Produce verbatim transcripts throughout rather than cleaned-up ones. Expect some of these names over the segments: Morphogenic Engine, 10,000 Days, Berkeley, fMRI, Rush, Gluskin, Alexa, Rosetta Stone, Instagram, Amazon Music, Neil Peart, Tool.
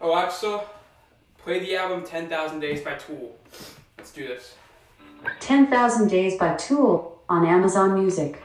Alexa, play the album ten thousand Days by Tool. Let's do this. ten thousand Days by Tool on Amazon Music.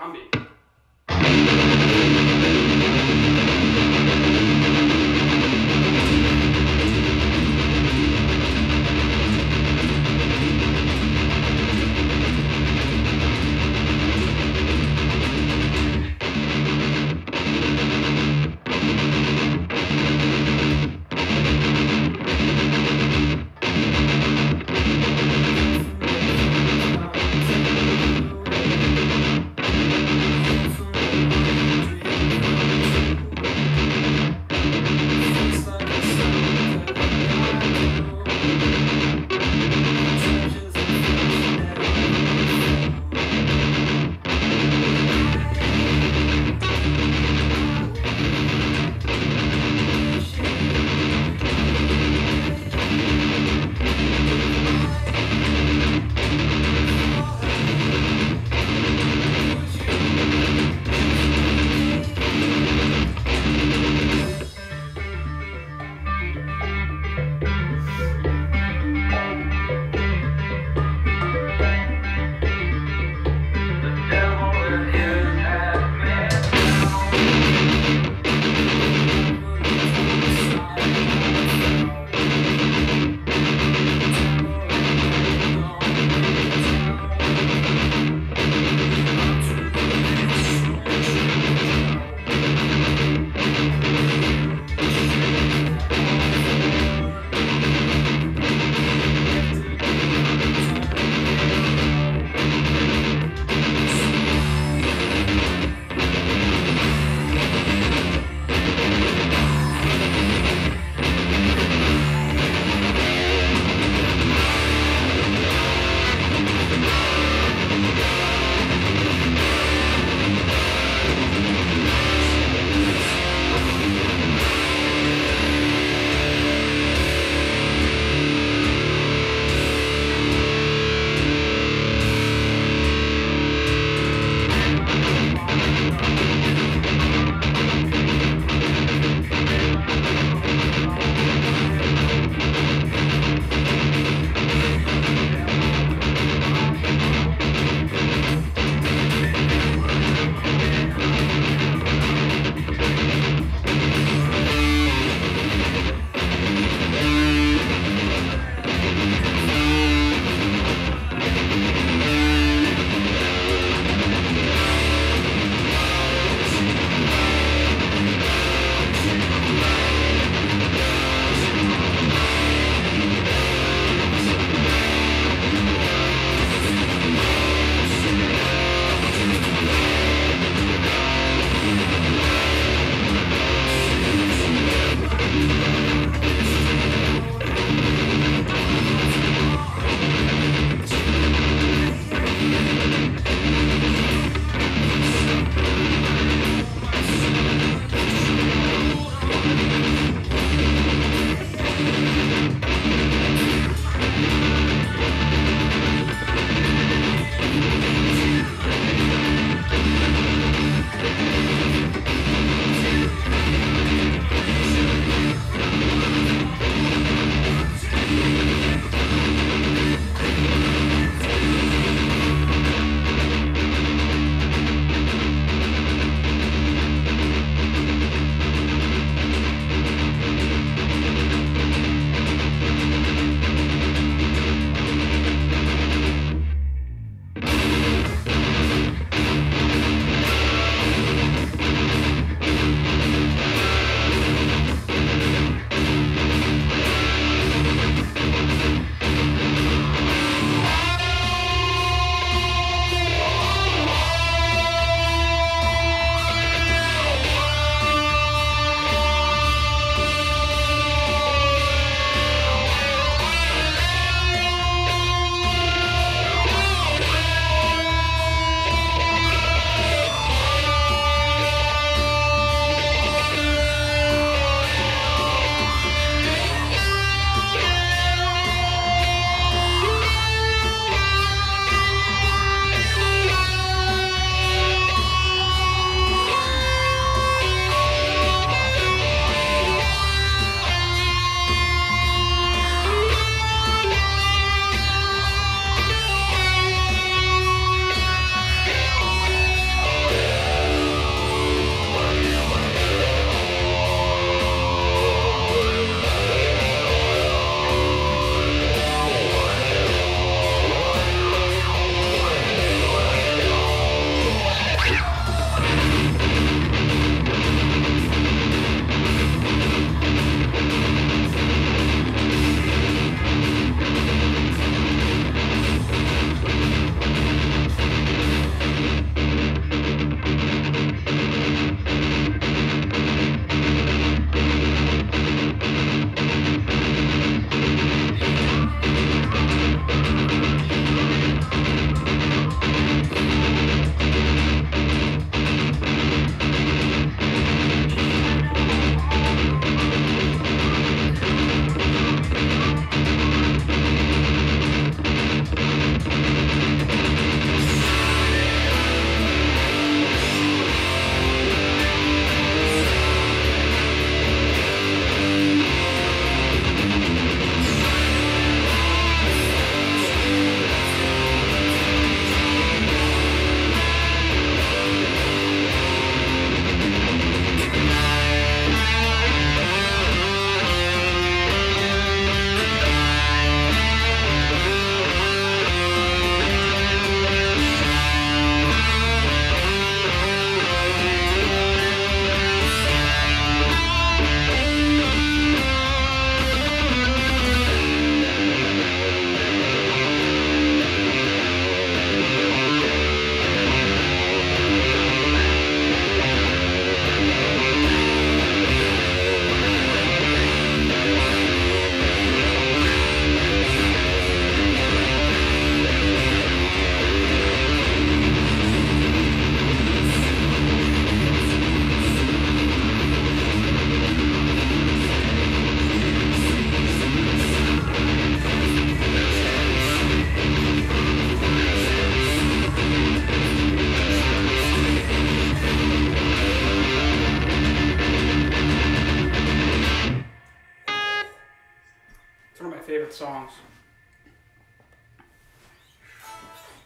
Zombie.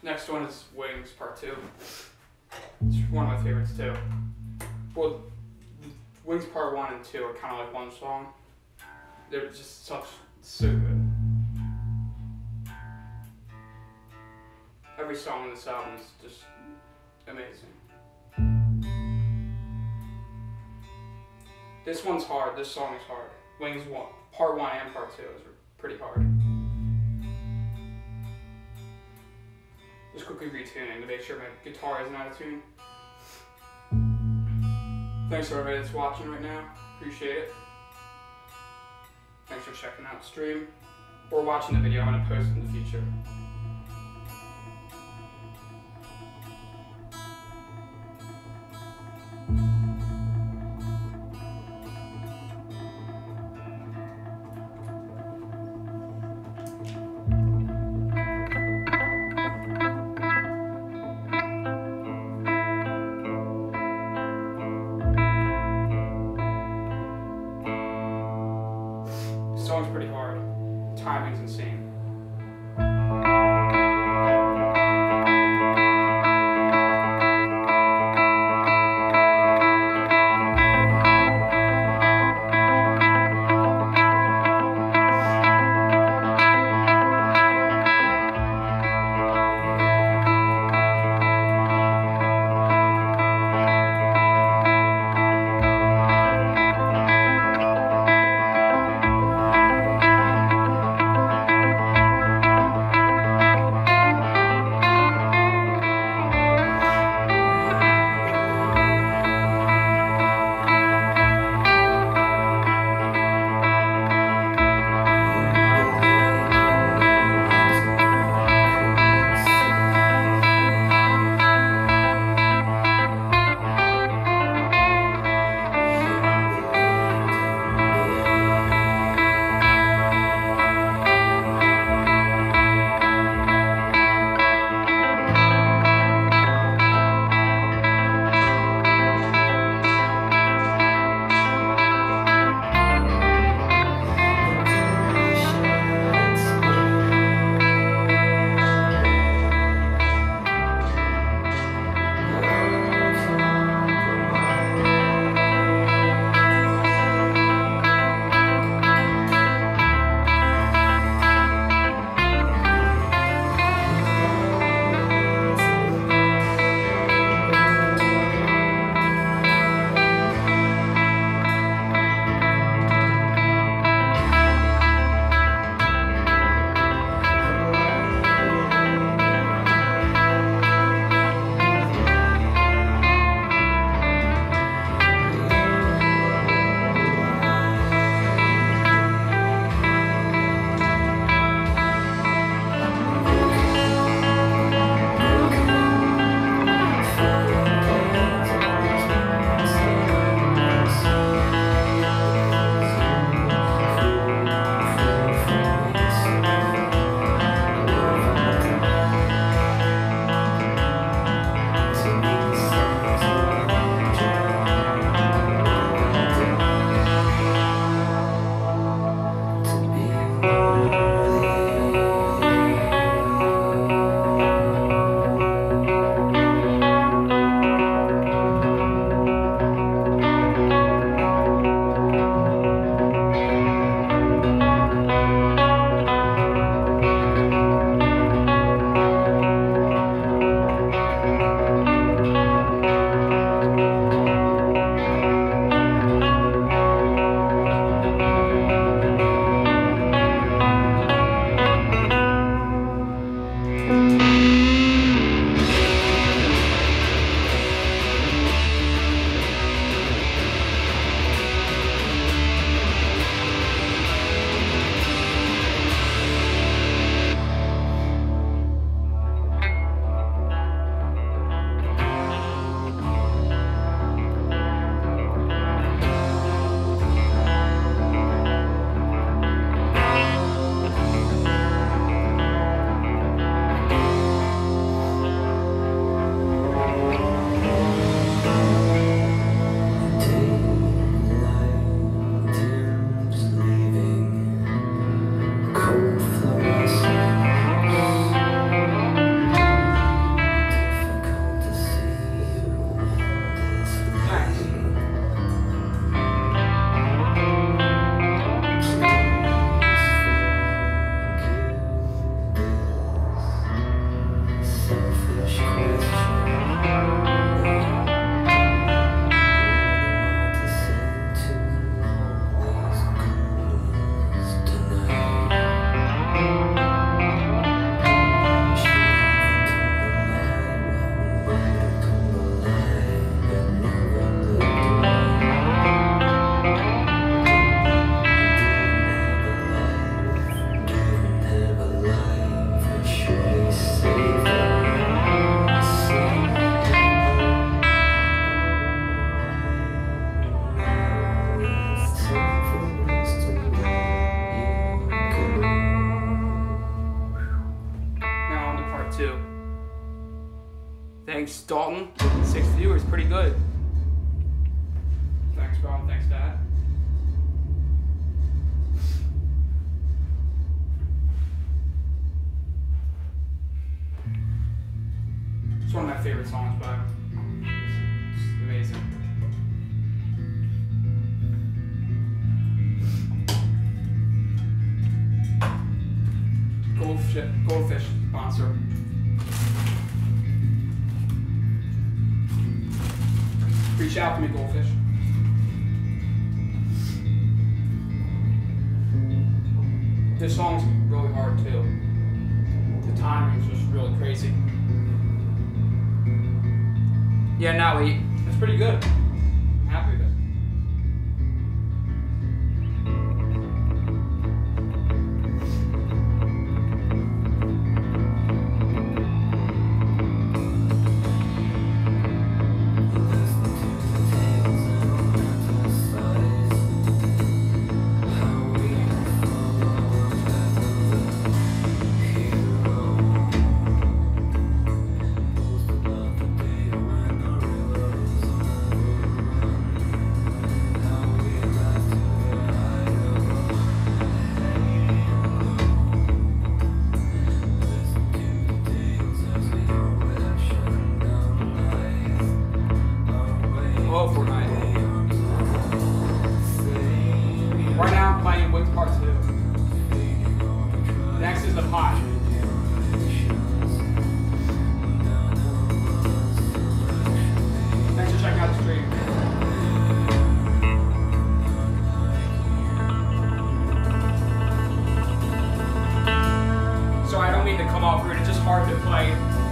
Next one is Wings Part Two. It's one of my favorites too. Well, Wings Part One and Two are kind of like one song. They're just such so good. Every song on this album is just amazing. This one's hard. This song is hard. Wings One, Part One and Part Two is pretty hard. Just quickly retuning to make sure my guitar isn't out of tune. Thanks for everybody that's watching right now. Appreciate it. Thanks for checking out the stream or watching the video. I'm gonna post it in the future. Dalton, six viewers, pretty good. Thanks, Rob. Thanks, Dad. It's one of my favorite songs, but it's amazing. Goldfish, Goldfish sponsor. Reach out to me, Goldfish. This song's really hard too. The timing's just really crazy. Yeah, now he. That's pretty good. I'm happy with it.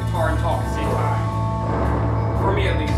Guitar and talk at the same time. For me, at least.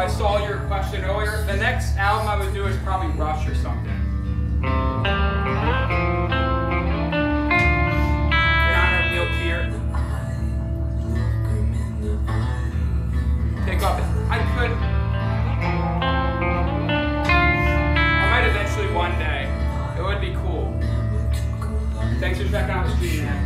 I saw your question earlier. The next album I would do is probably Rush or something. And I know Neil Peart. Pick up. I could. I might eventually one day. It would be cool. Thanks for checking out the stream, man.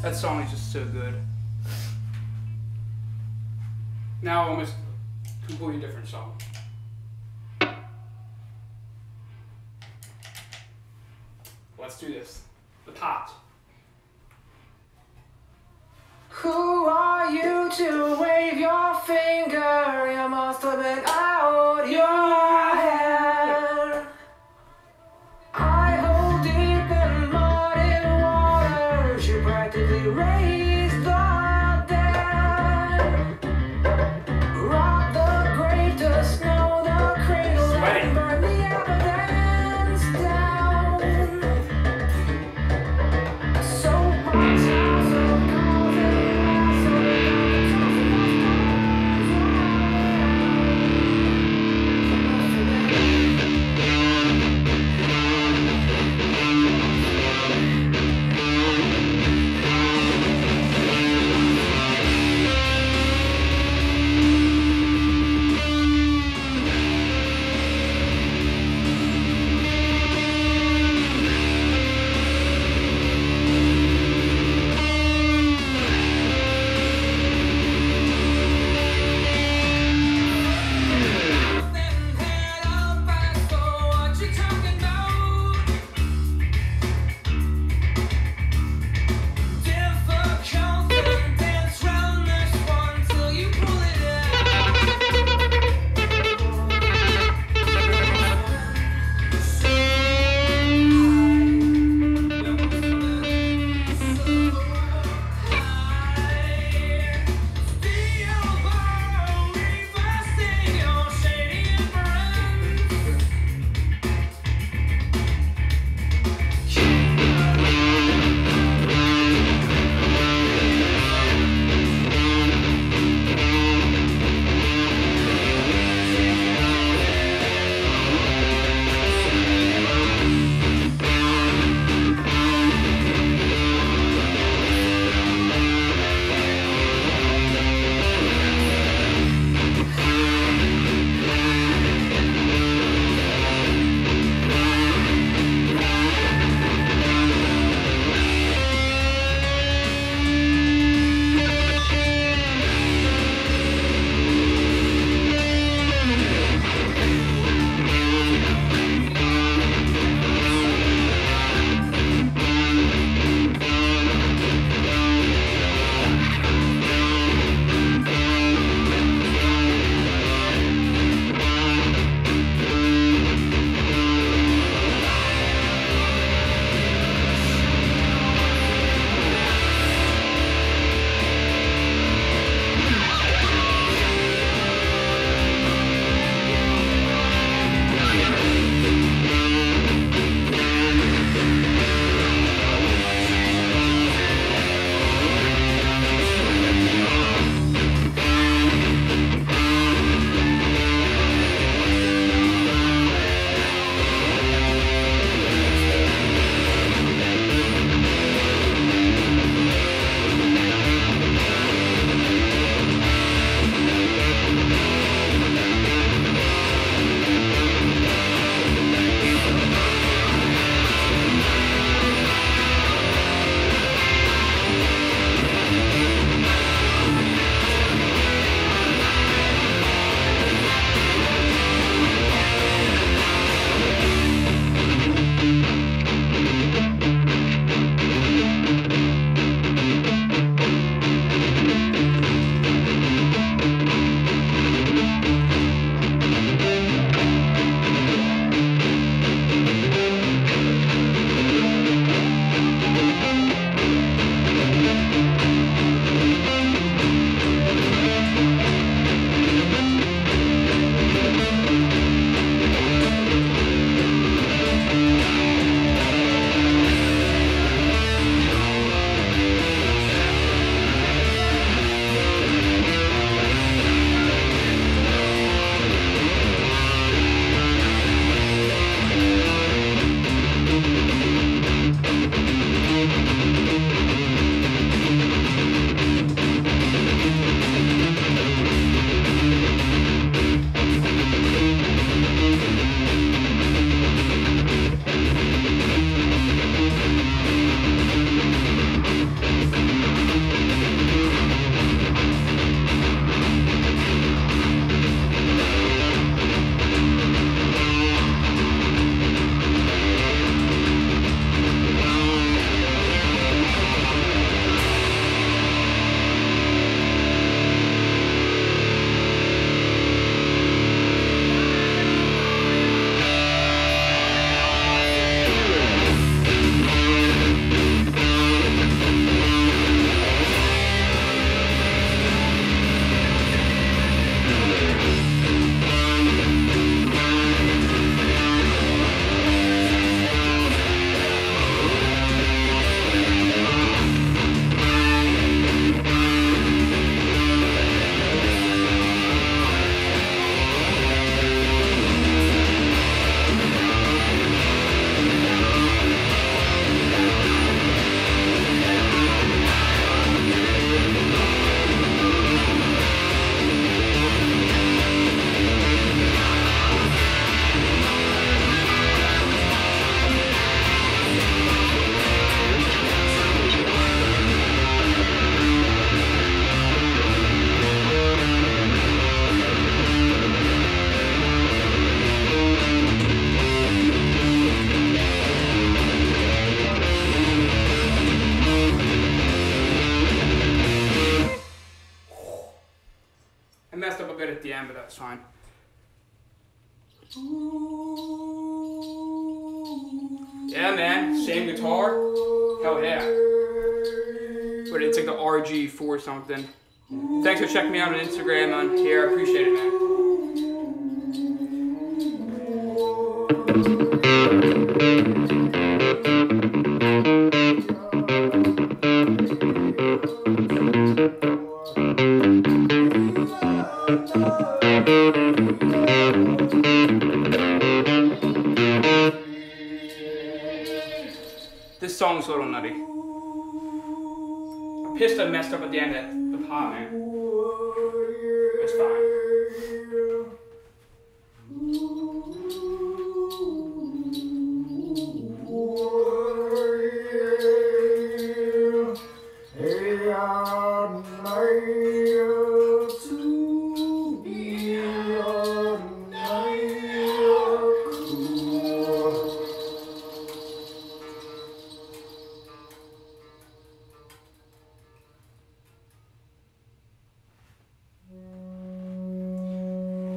That song is just so good. Now almost completely different song. Let's do this. The pot. Who are you to wave your finger? You must have been out your head. I hold deep in muddy waters. You practically raised the dead. Rob the grave to snow the cradle and burn the evidence down. So much. Thank you. at the end, but that's fine. Yeah, man, same guitar. Hell yeah. But it's like the R G four or something. Thanks for checking me out on Instagram on here. I appreciate it, man. This song's a little nutty. I'm pissed I messed up at the end of the part, man. It's fine.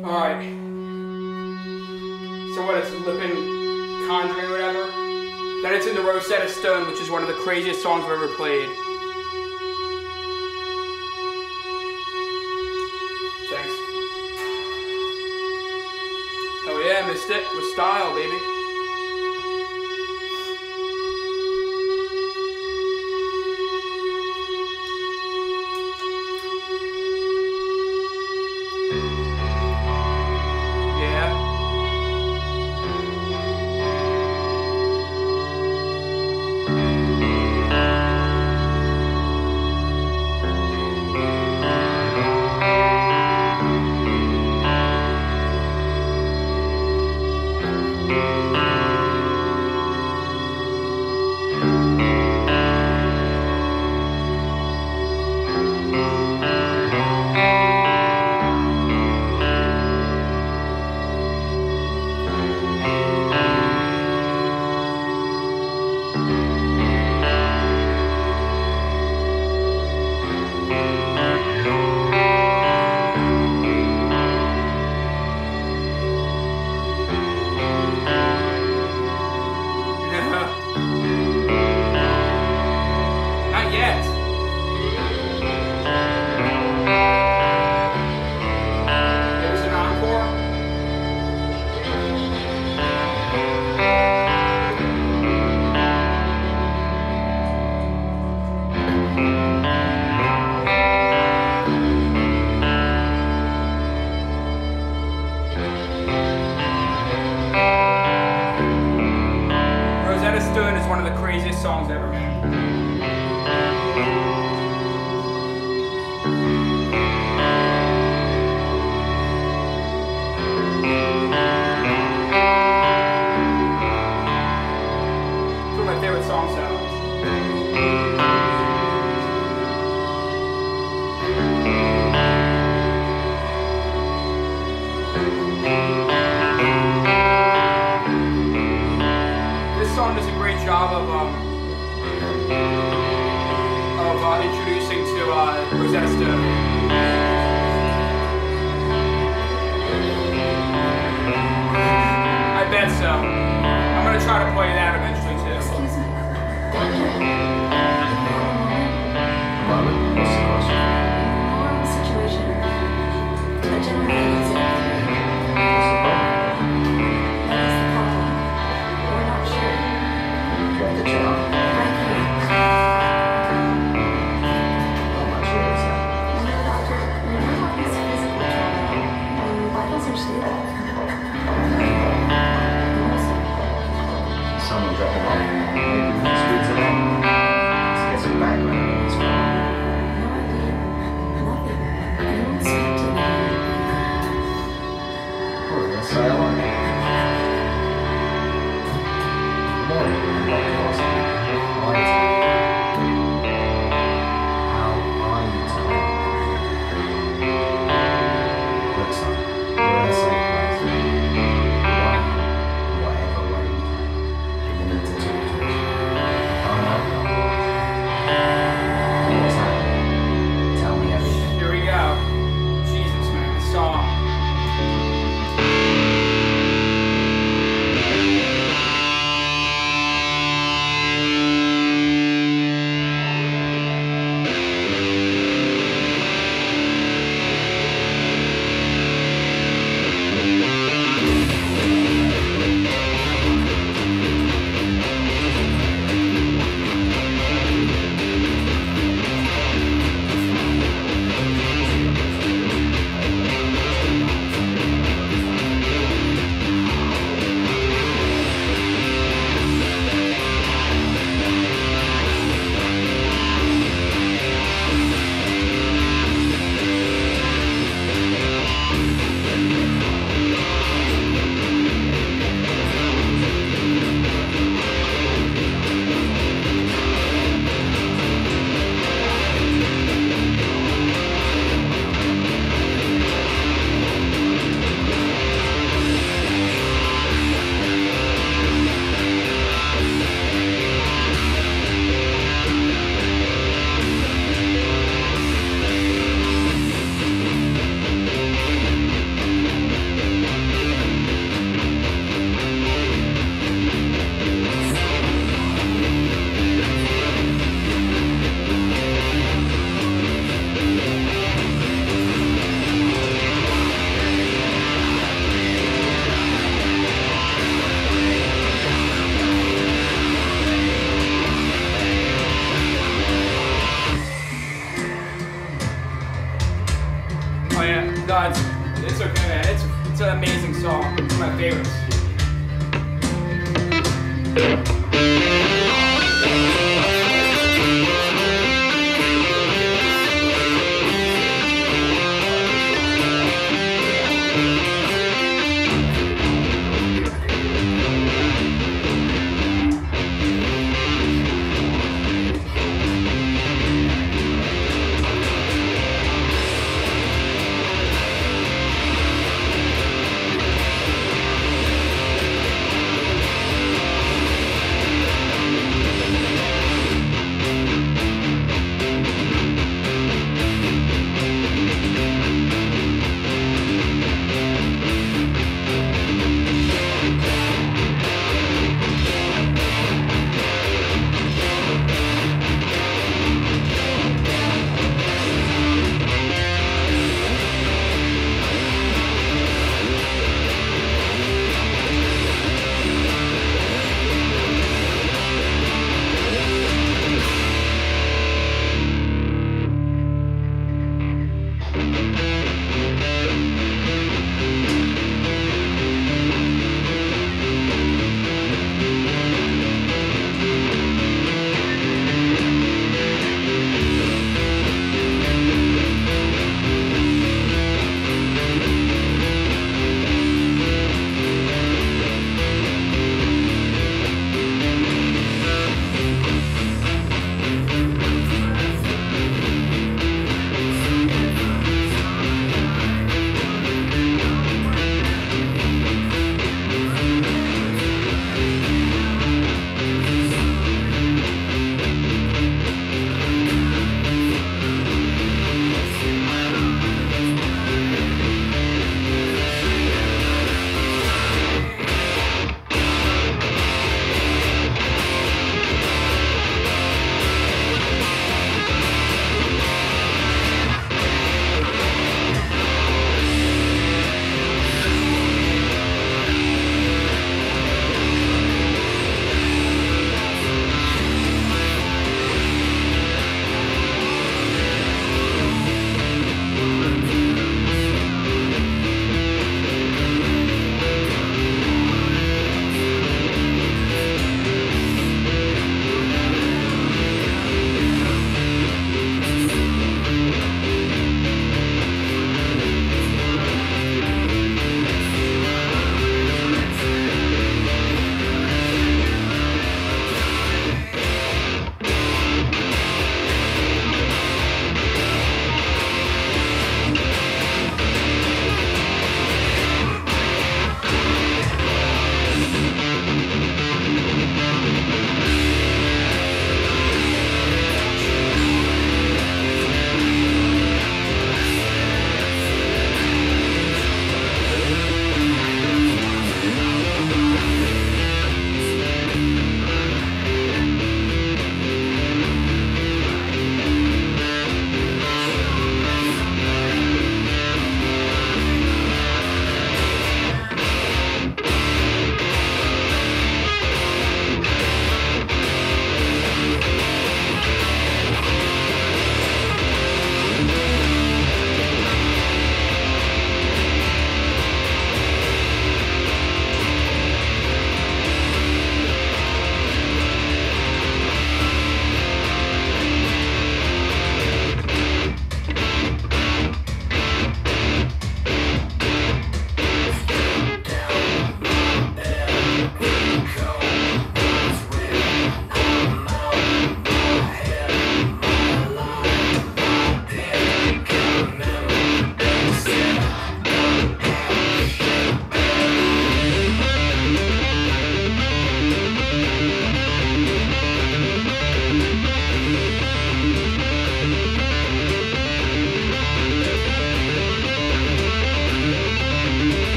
Alright, so what is Lippin Conjuring or whatever? Then it's in the Rosetta Stone, which is one of the craziest songs I've ever played. Thanks. Oh yeah, missed it with style, baby. One of the craziest songs ever, man. Job of, um, of uh, introducing to uh, Rosetta Stone. I bet so. I'm gonna try to play that eventually too. Here we go. Jesus, man, this song. It's okay, man. It's, it's an amazing song. It's my favorite.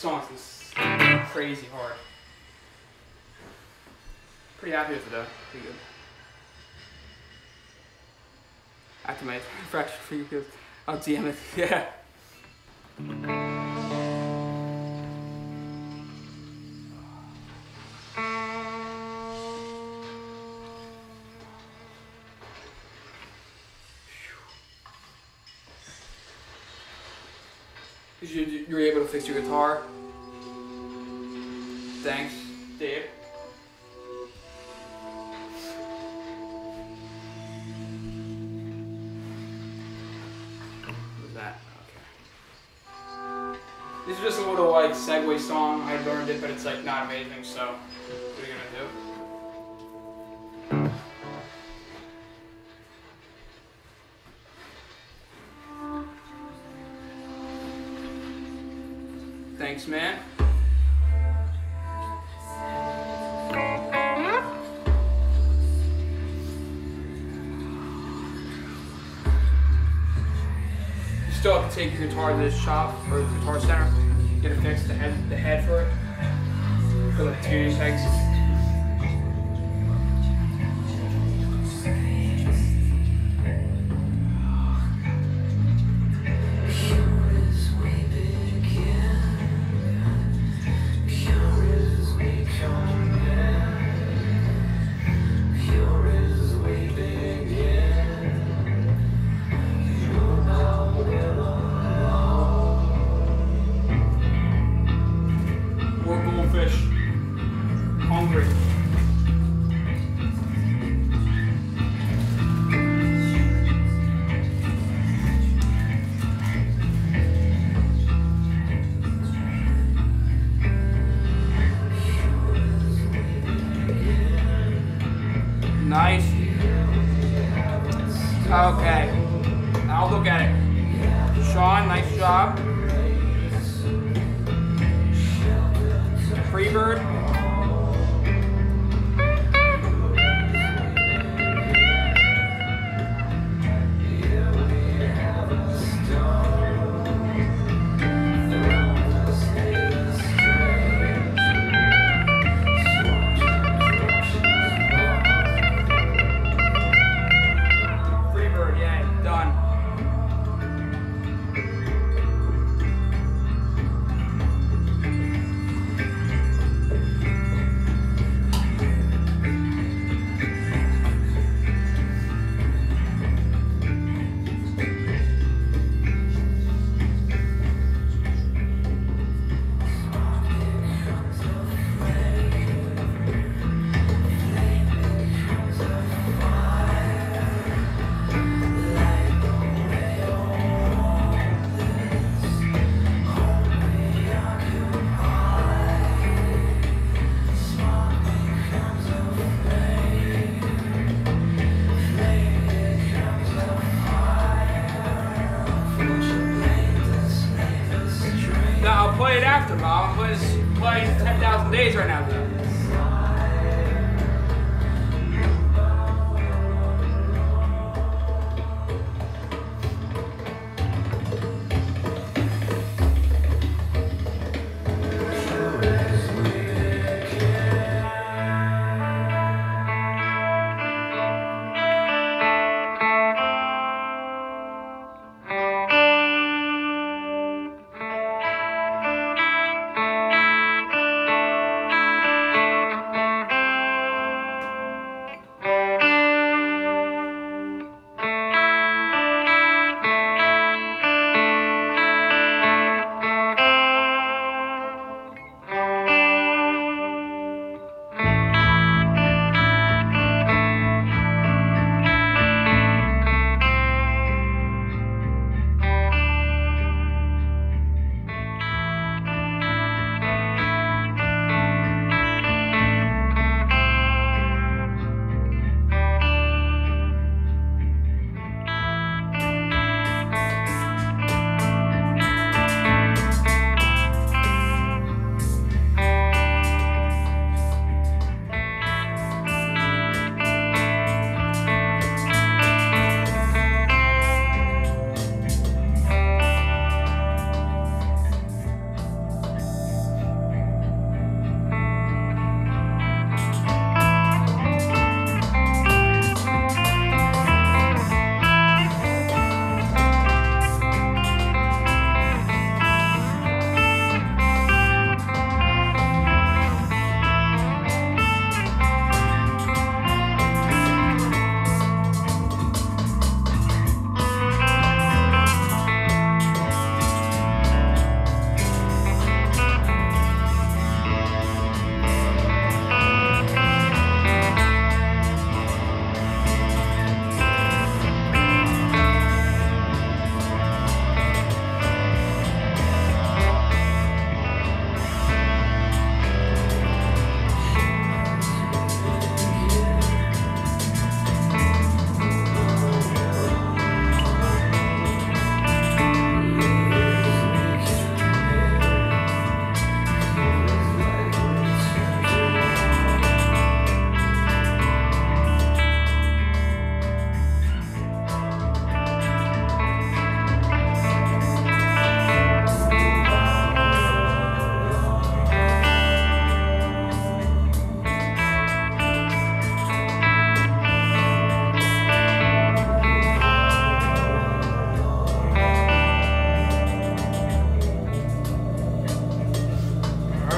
song's crazy hard. Pretty happy with it though, pretty good. After my fractured fingertips, I'll D M it, yeah. Because you, you're able to fix your guitar. Thanks, Dave. This is just a little like segue song. I learned it, but it's like not amazing, so what are you gonna do? Thanks, man. You still have to take your guitar to this shop or the guitar center, get it fixed, the head, the head for it, for the tuning pegs. Nice. Okay. I'll look at it. Sean, nice job. Freebird. Play it after, Mom. Play, play ten thousand Days right now, though. Thank you.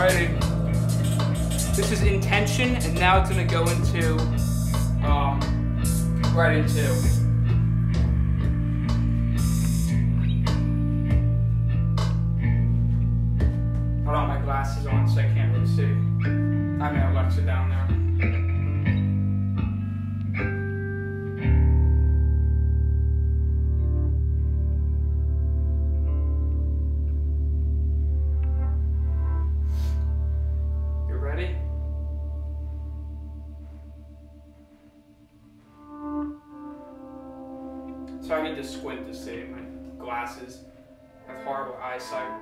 Alrighty. This is Intention, and now it's gonna go into um, right into. I don't have my glasses on, so I can't really see. I mean, Alexa down there. So I need to squint to see. My glasses have horrible eyesight.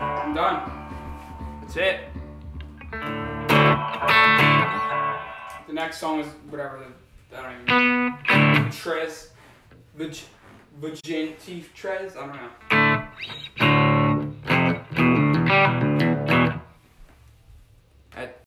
I'm done. That's it. The next song is whatever the, I don't even know. Tres. Vag, Vagenti Tres? I don't know. That